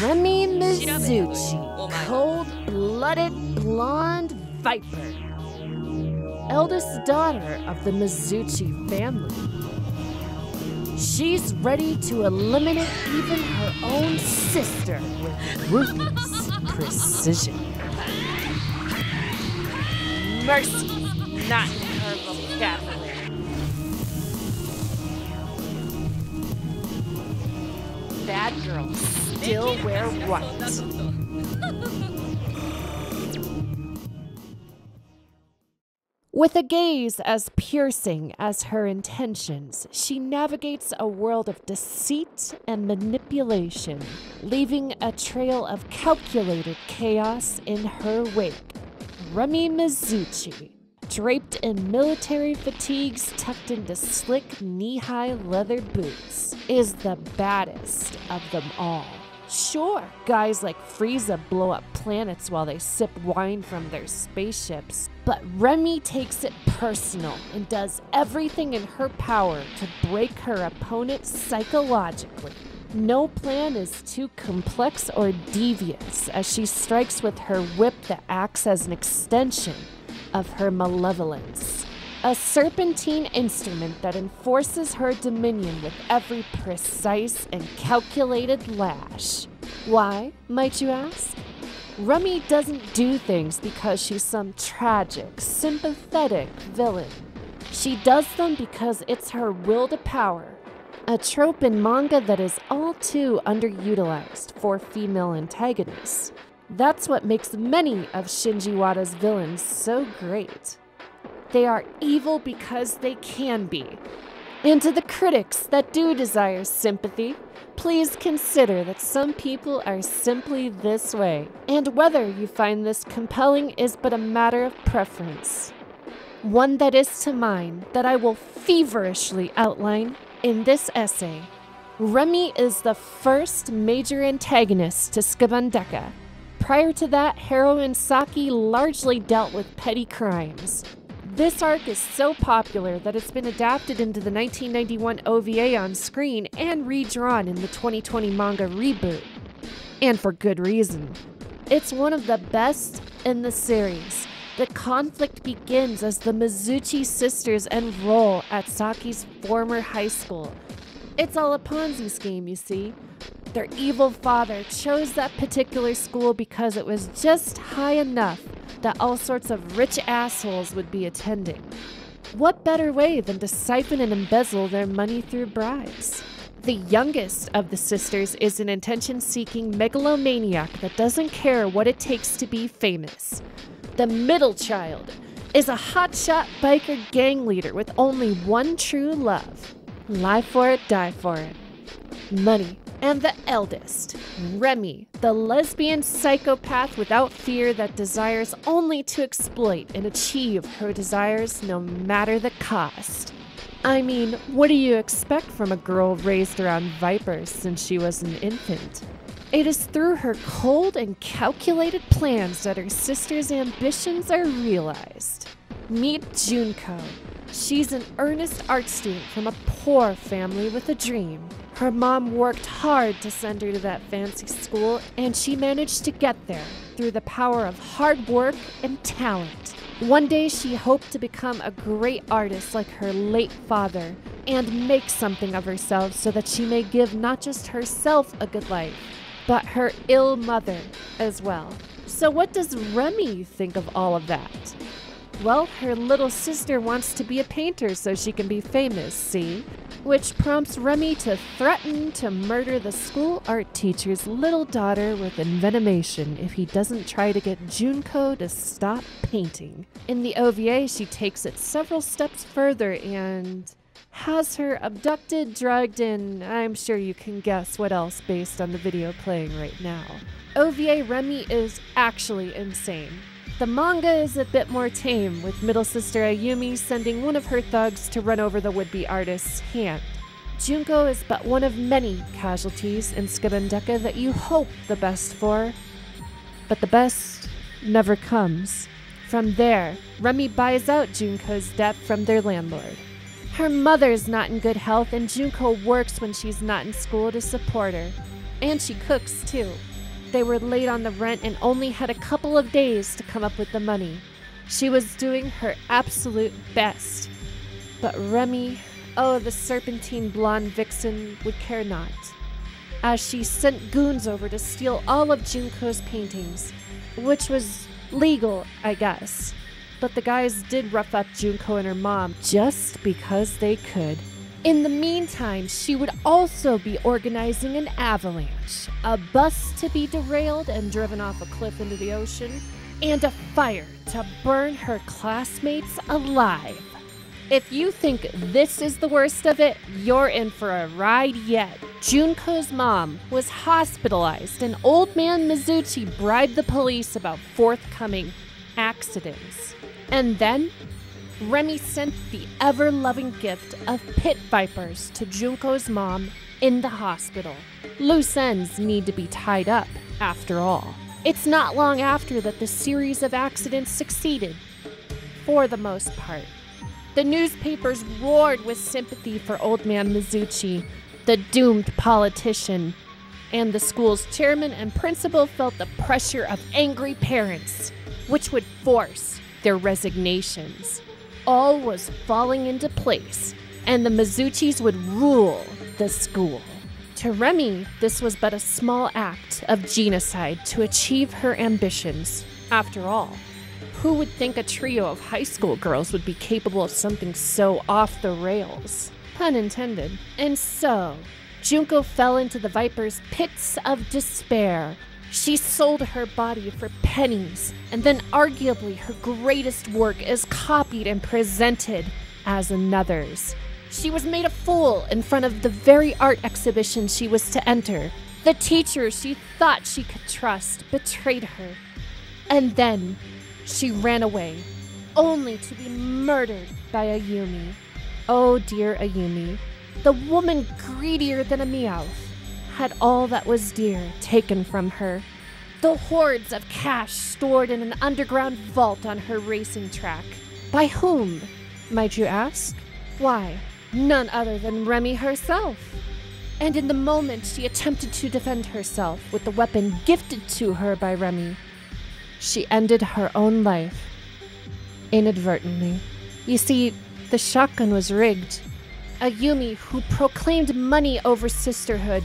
Remi Mizuchi, cold-blooded blonde viper, eldest daughter of the Mizuchi family. She's ready to eliminate even her own sister with ruthless precision. Mercy, not her vocabulary. Bad girls still wear white. With a gaze as piercing as her intentions, she navigates a world of deceit and manipulation, leaving a trail of calculated chaos in her wake. Remi Mizuchi, draped in military fatigues tucked into slick knee-high leather boots, is the baddest of them all. Sure, guys like Frieza blow up planets while they sip wine from their spaceships, but Remi takes it personal and does everything in her power to break her opponent psychologically. No plan is too complex or devious as she strikes with her whip that acts as an extension of her malevolence, a serpentine instrument that enforces her dominion with every precise and calculated lash. Why, might you ask? Remi doesn't do things because she's some tragic, sympathetic villain. She does them because it's her will to power, a trope in manga that is all too underutilized for female antagonists. That's what makes many of Shinji Wada's villains so great. They are evil because they can be. And to the critics that do desire sympathy, please consider that some people are simply this way, and whether you find this compelling is but a matter of preference. One that is to mine that I will feverishly outline in this essay. Remi is the first major antagonist to Sukeban Deka. Prior to that, heroine Saki largely dealt with petty crimes. This arc is so popular that it's been adapted into the 1991 OVA on screen and redrawn in the 2020 manga reboot. And for good reason. It's one of the best in the series. The conflict begins as the Mizuchi sisters enroll at Saki's former high school. It's all a Ponzi scheme, you see. Their evil father chose that particular school because it was just high enough that all sorts of rich assholes would be attending. What better way than to siphon and embezzle their money through bribes? The youngest of the sisters is an attention-seeking megalomaniac that doesn't care what it takes to be famous. The middle child is a hotshot biker gang leader with only one true love. Live for it, die for it. Money. And the eldest, Remi, the lesbian psychopath without fear that desires only to exploit and achieve her desires no matter the cost. I mean, what do you expect from a girl raised around vipers since she was an infant? It is through her cold and calculated plans that her sister's ambitions are realized. Meet Junko. She's an earnest art student from a poor family with a dream. Her mom worked hard to send her to that fancy school, and she managed to get there through the power of hard work and talent. One day she hoped to become a great artist like her late father and make something of herself so that she may give not just herself a good life, but her ill mother as well. So what does Remi think of all of that? Well, her little sister wants to be a painter so she can be famous, see? Which prompts Remi to threaten to murder the school art teacher's little daughter with envenomation if he doesn't try to get Junko to stop painting. In the OVA, she takes it several steps further and has her abducted, drugged, and I'm sure you can guess what else based on the video playing right now. OVA Remi is actually insane. The manga is a bit more tame, with middle sister Ayumi sending one of her thugs to run over the would-be artist's hand. Junko is but one of many casualties in Sukeban Deka that you hope the best for, but the best never comes. From there, Remi buys out Junko's debt from their landlord. Her mother's not in good health and Junko works when she's not in school to support her. And she cooks, too. They were late on the rent and only had a couple of days to come up with the money. She was doing her absolute best. But Remi, oh, the serpentine blonde vixen, would care not. As she sent goons over to steal all of Junko's paintings, which was legal, I guess. But the guys did rough up Junko and her mom just because they could. In the meantime, she would also be organizing an avalanche, a bus to be derailed and driven off a cliff into the ocean, and a fire to burn her classmates alive. If you think this is the worst of it, you're in for a ride yet. Junko's mom was hospitalized and old man Mizuchi bribed the police about forthcoming accidents. And then, Remi sent the ever-loving gift of pit vipers to Junko's mom in the hospital. Loose ends need to be tied up, after all. It's not long after that the series of accidents succeeded, for the most part. The newspapers roared with sympathy for old man Mizuchi, the doomed politician, and the school's chairman and principal felt the pressure of angry parents, which would force their resignations. All was falling into place, and the Mizuchis would rule the school. To Remi, this was but a small act of genocide to achieve her ambitions. After all, who would think a trio of high school girls would be capable of something so off the rails? Pun intended. And so, Junko fell into the Viper's pits of despair. She sold her body for pennies, and then arguably her greatest work is copied and presented as another's. She was made a fool in front of the very art exhibition she was to enter. The teacher she thought she could trust betrayed her. And then she ran away, only to be murdered by Ayumi. Oh dear Ayumi, the woman greedier than a meowth, had all that was dear taken from her. The hordes of cash stored in an underground vault on her racing track. By whom, might you ask? Why, none other than Remi herself. And in the moment she attempted to defend herself with the weapon gifted to her by Remi, she ended her own life, inadvertently. You see, the shotgun was rigged. Ayumi, who proclaimed money over sisterhood,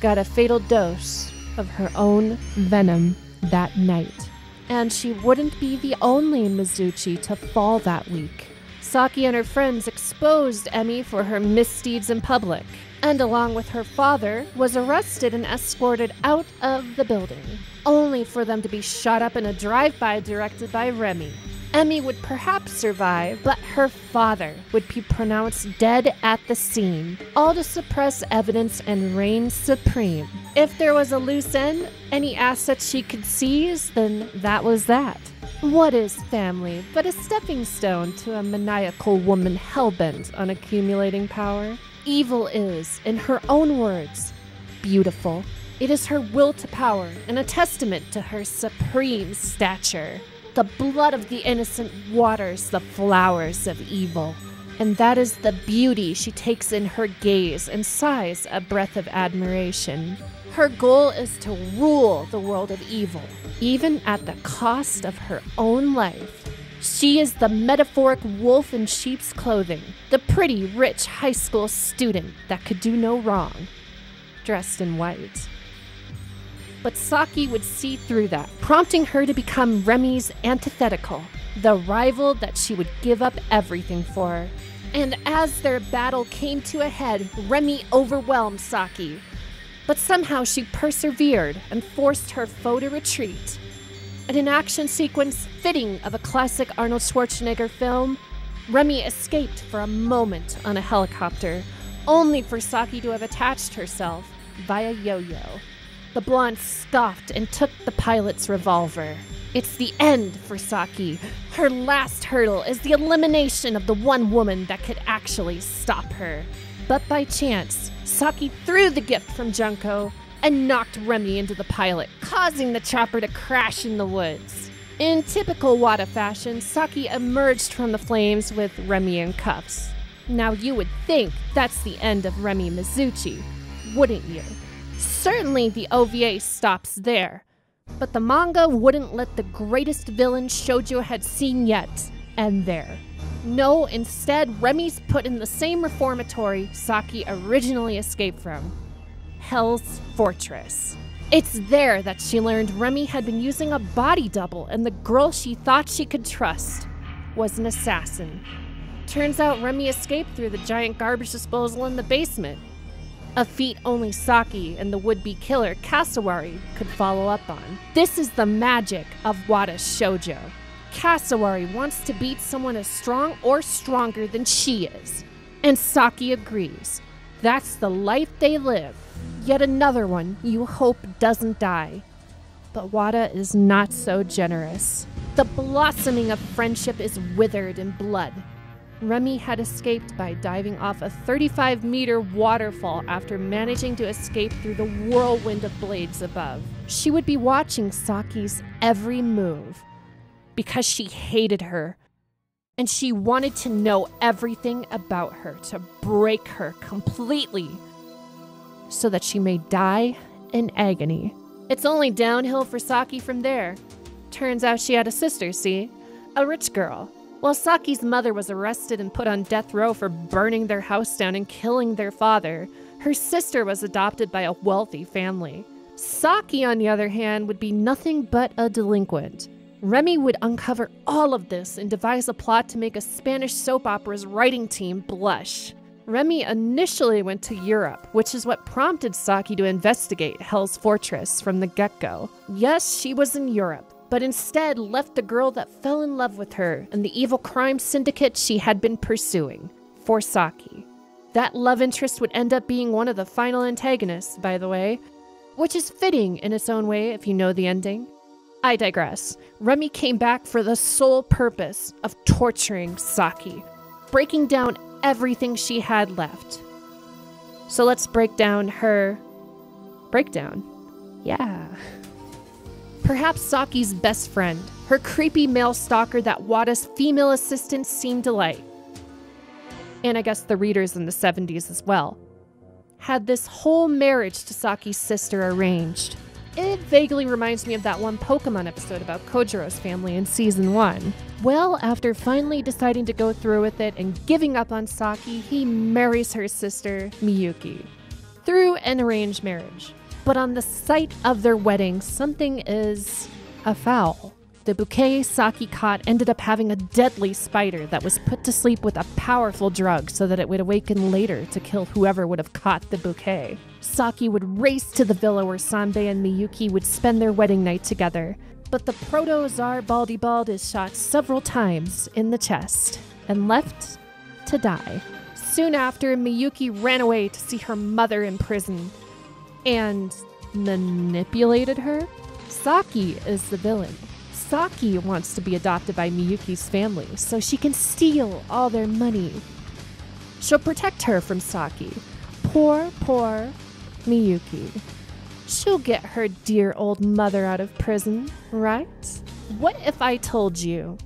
got a fatal dose of her own venom that night. And she wouldn't be the only Mizuchi to fall that week. Saki and her friends exposed Emi for her misdeeds in public, and along with her father, was arrested and escorted out of the building, only for them to be shot up in a drive-by directed by Remi. Emi would perhaps survive, but her father would be pronounced dead at the scene, all to suppress evidence and reign supreme. If there was a loose end, any asset she could seize, then that was that. What is family but a stepping stone to a maniacal woman hellbent on accumulating power? Evil is, in her own words, beautiful. It is her will to power and a testament to her supreme stature. The blood of the innocent waters the flowers of evil. And that is the beauty she takes in her gaze and sighs a breath of admiration. Her goal is to rule the world of evil, even at the cost of her own life. She is the metaphoric wolf in sheep's clothing, the pretty, rich high school student that could do no wrong, dressed in white. But Saki would see through that, prompting her to become Remi's antithetical, the rival that she would give up everything for. And as their battle came to a head, Remi overwhelmed Saki. But somehow she persevered and forced her foe to retreat. In an action sequence fitting of a classic Arnold Schwarzenegger film, Remi escaped for a moment on a helicopter, only for Saki to have attached herself via yo-yo. The blonde scoffed and took the pilot's revolver. It's the end for Saki. Her last hurdle is the elimination of the one woman that could actually stop her. But by chance, Saki threw the gift from Junko and knocked Remi into the pilot, causing the chopper to crash in the woods. In typical Wada fashion, Saki emerged from the flames with Remi in cuffs. Now you would think that's the end of Remi Mizuchi, wouldn't you? Certainly the OVA stops there, but the manga wouldn't let the greatest villain shoujo had seen yet end there. No, instead, Remi's put in the same reformatory Saki originally escaped from, Hell's Fortress. It's there that she learned Remi had been using a body double, and the girl she thought she could trust was an assassin. Turns out Remi escaped through the giant garbage disposal in the basement, a feat only Saki and the would-be killer Kazawari could follow up on. This is the magic of Wada's shoujo. Kazawari wants to beat someone as strong or stronger than she is, and Saki agrees. That's the life they live. Yet another one you hope doesn't die. But Wada is not so generous. The blossoming of friendship is withered in blood. Remi had escaped by diving off a 35-meter waterfall after managing to escape through the whirlwind of blades above. She would be watching Saki's every move because she hated her, and she wanted to know everything about her to break her completely so that she may die in agony. It's only downhill for Saki from there. Turns out she had a sister, see? A rich girl. While Saki's mother was arrested and put on death row for burning their house down and killing their father, her sister was adopted by a wealthy family. Saki, on the other hand, would be nothing but a delinquent. Remi would uncover all of this and devise a plot to make a Spanish soap opera's writing team blush. Remi initially went to Europe, which is what prompted Saki to investigate Hell's Fortress from the get-go. Yes, she was in Europe, but instead left the girl that fell in love with her and the evil crime syndicate she had been pursuing for Saki. That love interest would end up being one of the final antagonists, by the way, which is fitting in its own way if you know the ending. I digress. Remi came back for the sole purpose of torturing Saki, breaking down everything she had left. So let's break down her breakdown. Yeah. Perhaps Saki's best friend, her creepy male stalker that Wada's female assistant seemed to like, and I guess the readers in the 70s as well, had this whole marriage to Saki's sister arranged. It vaguely reminds me of that one Pokemon episode about Kojiro's family in season 1. Well, after finally deciding to go through with it and giving up on Saki, he marries her sister, Miyuki, through an arranged marriage. But on the site of their wedding, something is afoul. The bouquet Saki caught ended up having a deadly spider that was put to sleep with a powerful drug so that it would awaken later to kill whoever would have caught the bouquet. Saki would race to the villa where Sanbei and Miyuki would spend their wedding night together, but the proto-czar Baldy Bald is shot several times in the chest and left to die. Soon after, Miyuki ran away to see her mother in prison and manipulated her. Saki is the villain. Saki wants to be adopted by Miyuki's family so she can steal all their money. She'll protect her from Saki. Poor, poor Miyuki. She'll get her dear old mother out of prison, right? What if I told you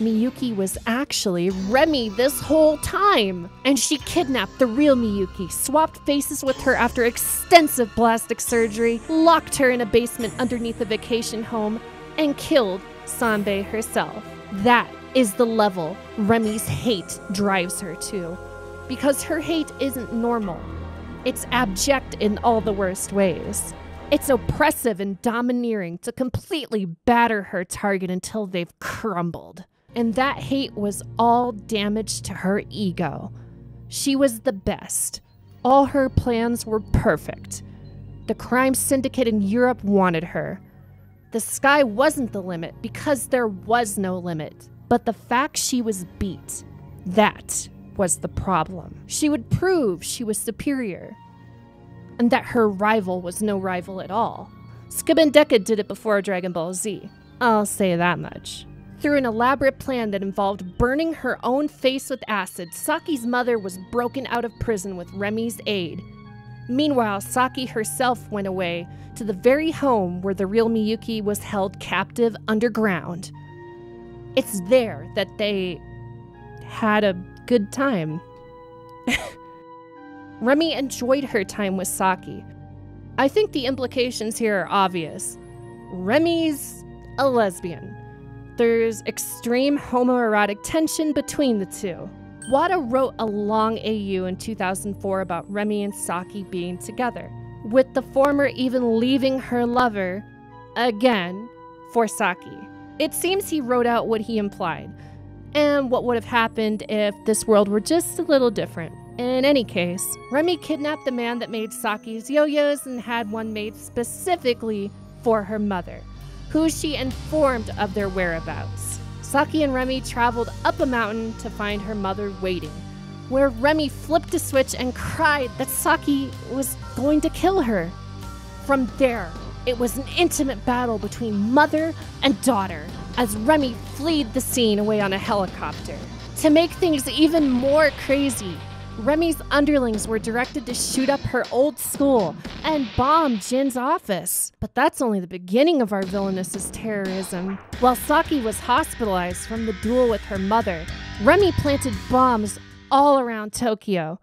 Miyuki was actually Remi this whole time, and she kidnapped the real Miyuki, swapped faces with her after extensive plastic surgery, locked her in a basement underneath a vacation home, and killed Sanbei herself? That is the level Remi's hate drives her to, because her hate isn't normal. It's abject in all the worst ways. It's oppressive and domineering to completely batter her target until they've crumbled. And that hate was all damage to her ego. She was the best. All her plans were perfect. The crime syndicate in Europe wanted her. The sky wasn't the limit because there was no limit. But the fact she was beat, that was the problem. She would prove she was superior and that her rival was no rival at all. Sukeban Deka did it before Dragon Ball Z, I'll say that much. Through an elaborate plan that involved burning her own face with acid, Saki's mother was broken out of prison with Remi's aid. Meanwhile, Saki herself went away to the very home where the real Miyuki was held captive underground. It's there that they had a good time. Remi enjoyed her time with Saki, I think the implications here are obvious. Remi's a lesbian. There's extreme homoerotic tension between the two. Wada wrote a long AU in 2004 about Remi and Saki being together, with the former even leaving her lover, again, for Saki. It seems he wrote out what he implied, and what would have happened if this world were just a little different. In any case, Remi kidnapped the man that made Saki's yo-yos and had one made specifically for her mother, who she informed of their whereabouts. Saki and Remi traveled up a mountain to find her mother waiting, where Remi flipped a switch and cried that Saki was going to kill her. From there, it was an intimate battle between mother and daughter, as Remi fled the scene away on a helicopter. To make things even more crazy, Remi's underlings were directed to shoot up her old school and bomb Jin's office. But that's only the beginning of our villainess's terrorism. While Saki was hospitalized from the duel with her mother, Remi planted bombs all around Tokyo.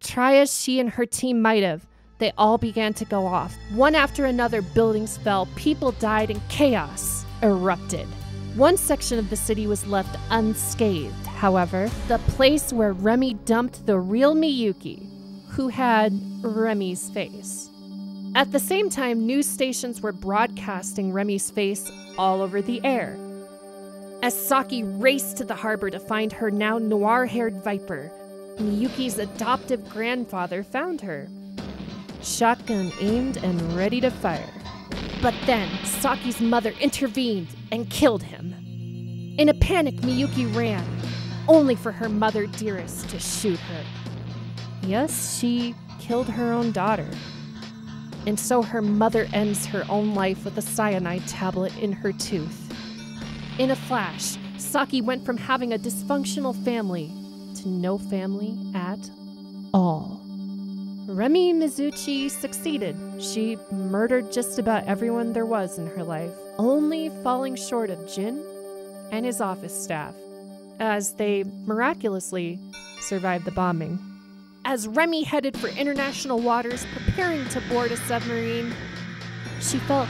Try as she and her team might have, they all began to go off. One after another, buildings fell, people died, and chaos erupted. One section of the city was left unscathed, however, the place where Remi dumped the real Miyuki, who had Remi's face. At the same time, news stations were broadcasting Remi's face all over the air. As Saki raced to the harbor to find her now noir-haired viper, Miyuki's adoptive grandfather found her, shotgun aimed and ready to fire. But then, Saki's mother intervened and killed him. In a panic, Miyuki ran, only for her mother dearest to shoot her. Yes, she killed her own daughter. And so her mother ends her own life with a cyanide tablet in her tooth. In a flash, Saki went from having a dysfunctional family to no family at all. Remi Mizuchi succeeded. She murdered just about everyone there was in her life, only falling short of Jin and his office staff, as they miraculously survived the bombing. As Remi headed for international waters, preparing to board a submarine, she felt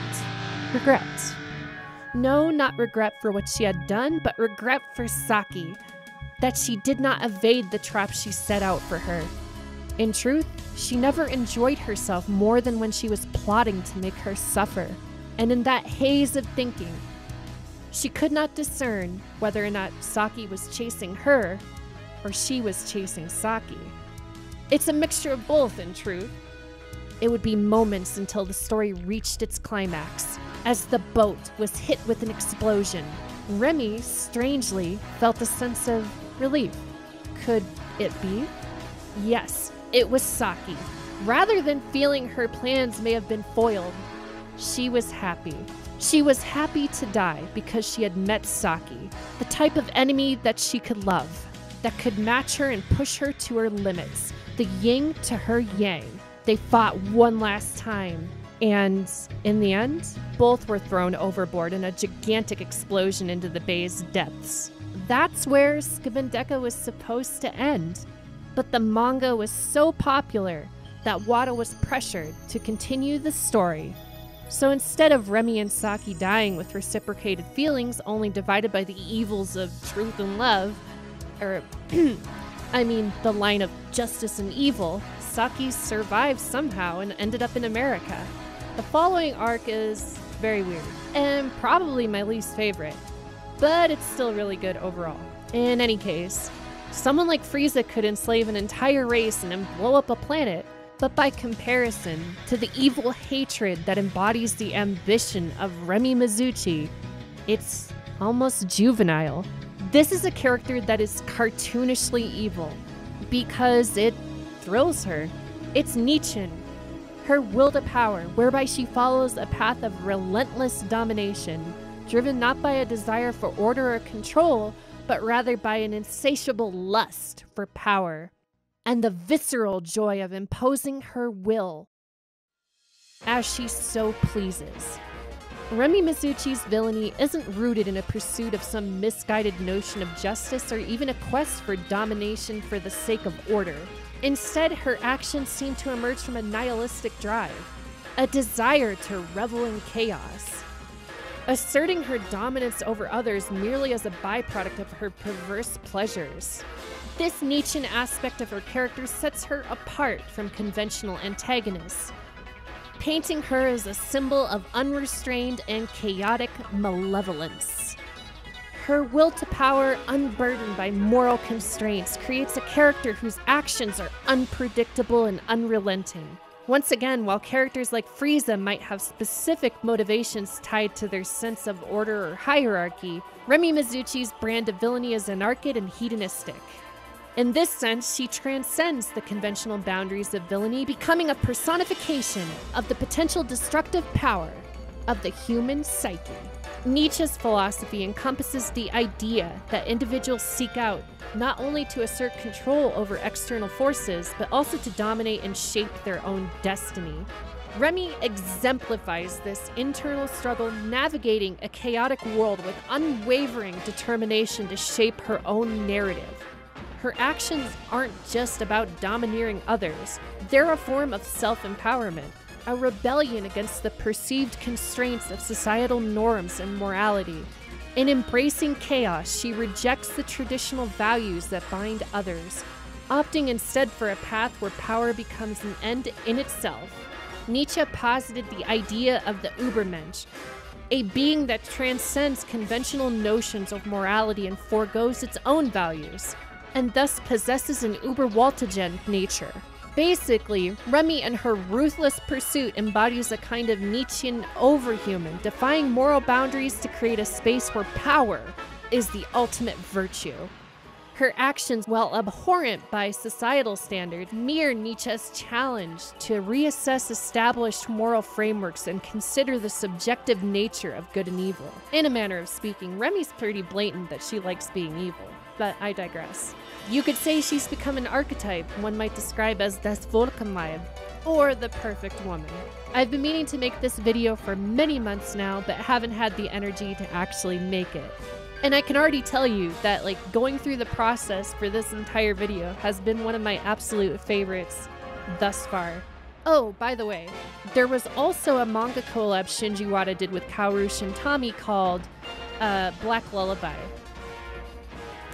regret. No, not regret for what she had done, but regret for Saki, that she did not evade the trap she set out for her. In truth, she never enjoyed herself more than when she was plotting to make her suffer. And in that haze of thinking, she could not discern whether or not Saki was chasing her or she was chasing Saki. It's a mixture of both, in truth. It would be moments until the story reached its climax, as the boat was hit with an explosion. Remi, strangely, felt a sense of relief. Could it be? Yes. It was Saki. Rather than feeling her plans may have been foiled, she was happy. She was happy to die because she had met Saki, the type of enemy that she could love, that could match her and push her to her limits, the yin to her yang. They fought one last time, and in the end, both were thrown overboard in a gigantic explosion into the bay's depths. That's where Sukeban Deka was supposed to end. But the manga was so popular that Wada was pressured to continue the story. So instead of Remi and Saki dying with reciprocated feelings only divided by the evils of truth and love, or I mean the line of justice and evil, Saki survived somehow and ended up in America. The following arc is very weird and probably my least favorite, but it's still really good overall. In any case, someone like Frieza could enslave an entire race and blow up a planet, but by comparison to the evil hatred that embodies the ambition of Remi Mizuchi, it's almost juvenile. This is a character that is cartoonishly evil because it thrills her. It's Nietzsche, her will to power, whereby she follows a path of relentless domination, driven not by a desire for order or control, but rather by an insatiable lust for power and the visceral joy of imposing her will as she so pleases. Remi Mizuchi's villainy isn't rooted in a pursuit of some misguided notion of justice or even a quest for domination for the sake of order. Instead, her actions seem to emerge from a nihilistic drive, a desire to revel in chaos, asserting her dominance over others merely as a byproduct of her perverse pleasures. This Nietzschean aspect of her character sets her apart from conventional antagonists, painting her as a symbol of unrestrained and chaotic malevolence. Her will to power, unburdened by moral constraints, creates a character whose actions are unpredictable and unrelenting. Once again, while characters like Frieza might have specific motivations tied to their sense of order or hierarchy, Remi Mizuchi's brand of villainy is anarchic and hedonistic. In this sense, she transcends the conventional boundaries of villainy, becoming a personification of the potential destructive power of the human psyche. Nietzsche's philosophy encompasses the idea that individuals seek out not only to assert control over external forces, but also to dominate and shape their own destiny. Remi exemplifies this internal struggle, navigating a chaotic world with unwavering determination to shape her own narrative. Her actions aren't just about domineering others, they're a form of self-empowerment, a rebellion against the perceived constraints of societal norms and morality. In embracing chaos, she rejects the traditional values that bind others, opting instead for a path where power becomes an end in itself. Nietzsche posited the idea of the Übermensch, a being that transcends conventional notions of morality and forgoes its own values, and thus possesses an uberwaltigend nature. Basically, Remi and her ruthless pursuit embodies a kind of Nietzschean overhuman, defying moral boundaries to create a space where power is the ultimate virtue. Her actions, while abhorrent by societal standards, mirror Nietzsche's challenge to reassess established moral frameworks and consider the subjective nature of good and evil. In a manner of speaking, Remi's pretty blatant that she likes being evil, but I digress. You could say she's become an archetype one might describe as das Volkenleib, or the perfect woman. I've been meaning to make this video for many months now, but haven't had the energy to actually make it. And I can already tell you that, like, going through the process for this entire video has been one of my absolute favorites thus far. Oh, by the way, there was also a manga collab Shinji Wada did with Kaoru Shintami called Black Lullaby.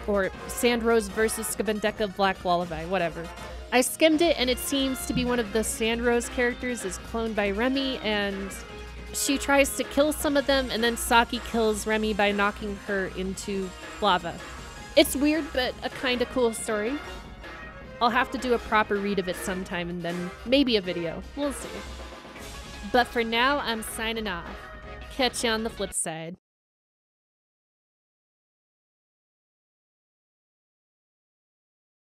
Or Sandrose versus Sukeban Deka Black Lullaby, whatever. I skimmed it and it seems to be one of the Sandrose characters is cloned by Remi, and she tries to kill some of them, and then Saki kills Remi by knocking her into lava. It's weird, but a kinda cool story. I'll have to do a proper read of it sometime and then maybe a video. We'll see. But for now, I'm signing off. Catch you on the flip side.